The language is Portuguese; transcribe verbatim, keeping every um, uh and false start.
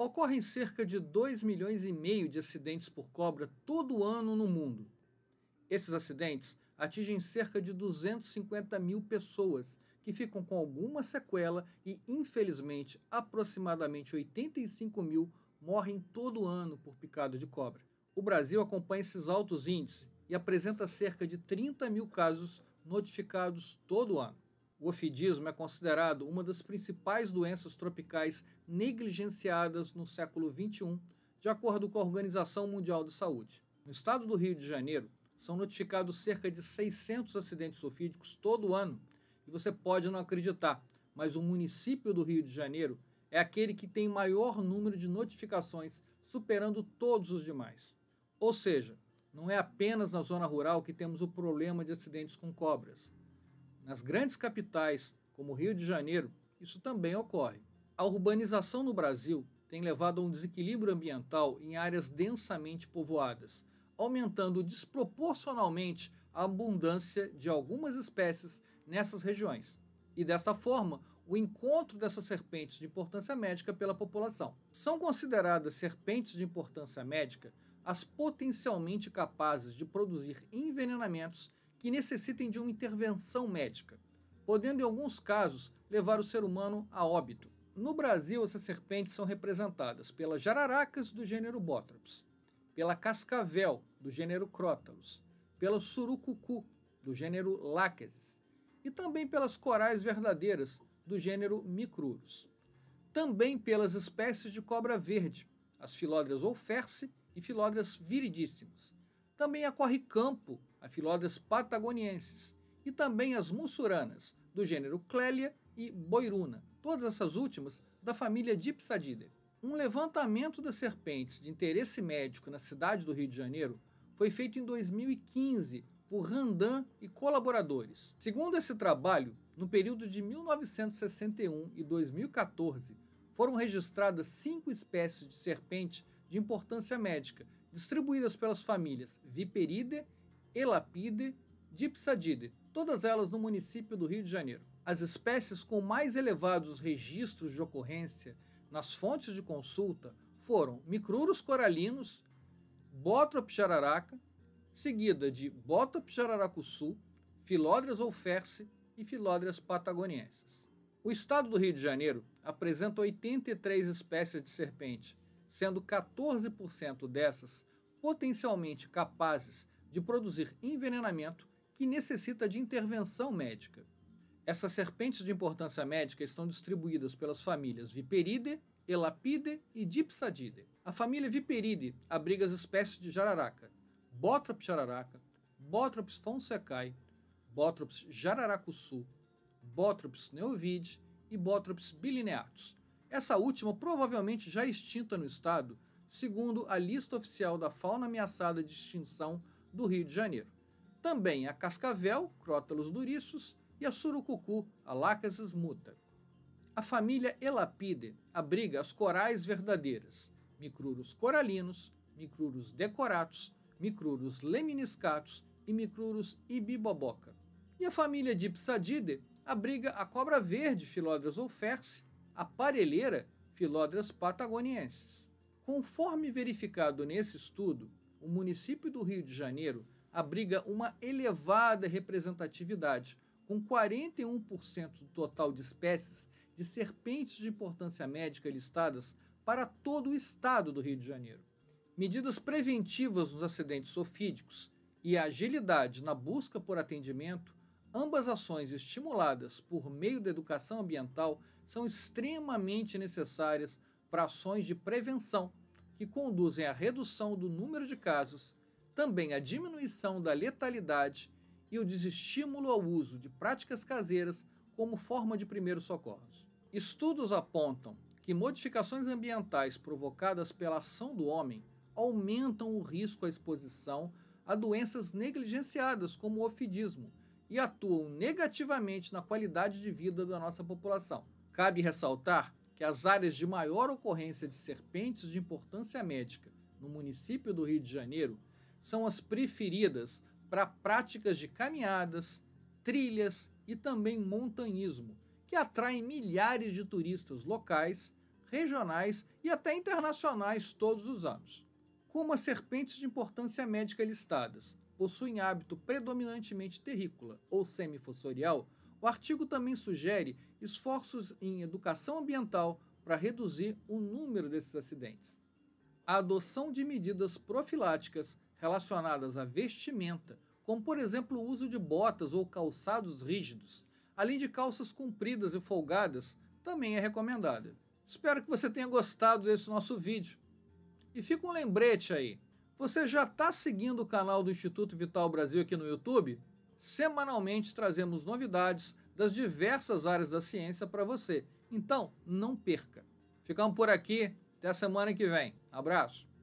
Ocorrem cerca de dois milhões e meio de acidentes por cobra todo ano no mundo. Esses acidentes atingem cerca de duzentas e cinquenta mil pessoas, que ficam com alguma sequela e, infelizmente, aproximadamente oitenta e cinco mil morrem todo ano por picada de cobra. O Brasil acompanha esses altos índices e apresenta cerca de trinta mil casos notificados todo ano. O ofidismo é considerado uma das principais doenças tropicais negligenciadas no século vinte e um, de acordo com a Organização Mundial da Saúde. No estado do Rio de Janeiro, são notificados cerca de seiscentos acidentes ofídicos todo ano. E você pode não acreditar, mas o município do Rio de Janeiro é aquele que tem maior número de notificações, superando todos os demais. Ou seja, não é apenas na zona rural que temos o problema de acidentes com cobras. Nas grandes capitais, como o Rio de Janeiro, isso também ocorre. A urbanização no Brasil tem levado a um desequilíbrio ambiental em áreas densamente povoadas, aumentando desproporcionalmente a abundância de algumas espécies nessas regiões. E desta forma, o encontro dessas serpentes de importância médica pela população. São consideradas serpentes de importância médica as potencialmente capazes de produzir envenenamentos que necessitem de uma intervenção médica, podendo em alguns casos levar o ser humano a óbito. No Brasil, essas serpentes são representadas pelas jararacas do gênero Bothrops, pela cascavel do gênero Crotalus, pela surucucu do gênero Lachesis e também pelas corais verdadeiras do gênero Micrurus. Também pelas espécies de cobra verde, as Philodryas olfersii e Philodryas viridissimas. Também a corre-campo, a Philodryas patagoniensis, e também as mussuranas, do gênero Clelia e Boiruna, todas essas últimas da família Dipsadidae. Um levantamento das serpentes de interesse médico na cidade do Rio de Janeiro foi feito em dois mil e quinze por Randan e colaboradores. Segundo esse trabalho, no período de mil novecentos e sessenta e um e dois mil e quatorze, foram registradas cinco espécies de serpente de importância médica, distribuídas pelas famílias Viperidae, Elapidae, Dipsadidae, todas elas no município do Rio de Janeiro. As espécies com mais elevados registros de ocorrência nas fontes de consulta foram Micrurus corallinus, Bothrops jararaca, seguida de Bothrops jararacussu, Philodryas olfersii e Philodryas patagoniensis. O estado do Rio de Janeiro apresenta oitenta e três espécies de serpente, sendo quatorze por cento dessas potencialmente capazes de produzir envenenamento que necessita de intervenção médica. Essas serpentes de importância médica estão distribuídas pelas famílias Viperidae, Elapidae e Dipsadidae. A família Viperidae abriga as espécies de jararaca, Bothrops jararaca, Bothrops fonsecai, Bothrops jararacussu, Bothrops neovide e Bothrops bilineatus. Essa última provavelmente já extinta no estado, segundo a lista oficial da fauna ameaçada de extinção do Rio de Janeiro. Também a cascavel, Crotalus durissus, e a surucucu, a Lachesis muta. A família Elapidae abriga as corais verdadeiras, Micrurus corallinus, Micrurus decoratus, Micrurus lemniscatus e Micrurus ibiboboca. E a família Dipsadidae abriga a cobra verde, Philodryas olfersii, a parelheira, Philodryas patagoniensis. Conforme verificado nesse estudo, o município do Rio de Janeiro abriga uma elevada representatividade, com quarenta e um por cento do total de espécies de serpentes de importância médica listadas para todo o estado do Rio de Janeiro. Medidas preventivas nos acidentes ofídicos e a agilidade na busca por atendimento, ambas ações estimuladas por meio da educação ambiental, são extremamente necessárias para ações de prevenção que conduzem à redução do número de casos, também à diminuição da letalidade e o desestímulo ao uso de práticas caseiras como forma de primeiros socorros. Estudos apontam que modificações ambientais provocadas pela ação do homem aumentam o risco à exposição a doenças negligenciadas como o ofidismo e atuam negativamente na qualidade de vida da nossa população. Cabe ressaltar que as áreas de maior ocorrência de serpentes de importância médica no município do Rio de Janeiro são as preferidas para práticas de caminhadas, trilhas e também montanhismo, que atraem milhares de turistas locais, regionais e até internacionais todos os anos. Como as serpentes de importância médica listadas possuem hábito predominantemente terrícola ou semifossorial, o artigo também sugere esforços em educação ambiental para reduzir o número desses acidentes. A adoção de medidas profiláticas relacionadas à vestimenta, como por exemplo o uso de botas ou calçados rígidos, além de calças compridas e folgadas, também é recomendada. Espero que você tenha gostado desse nosso vídeo. E fica um lembrete aí, você já está seguindo o canal do Instituto Vital Brasil aqui no YouTube? Semanalmente trazemos novidades das diversas áreas da ciência para você, então não perca. Ficamos por aqui, até a semana que vem. Abraço!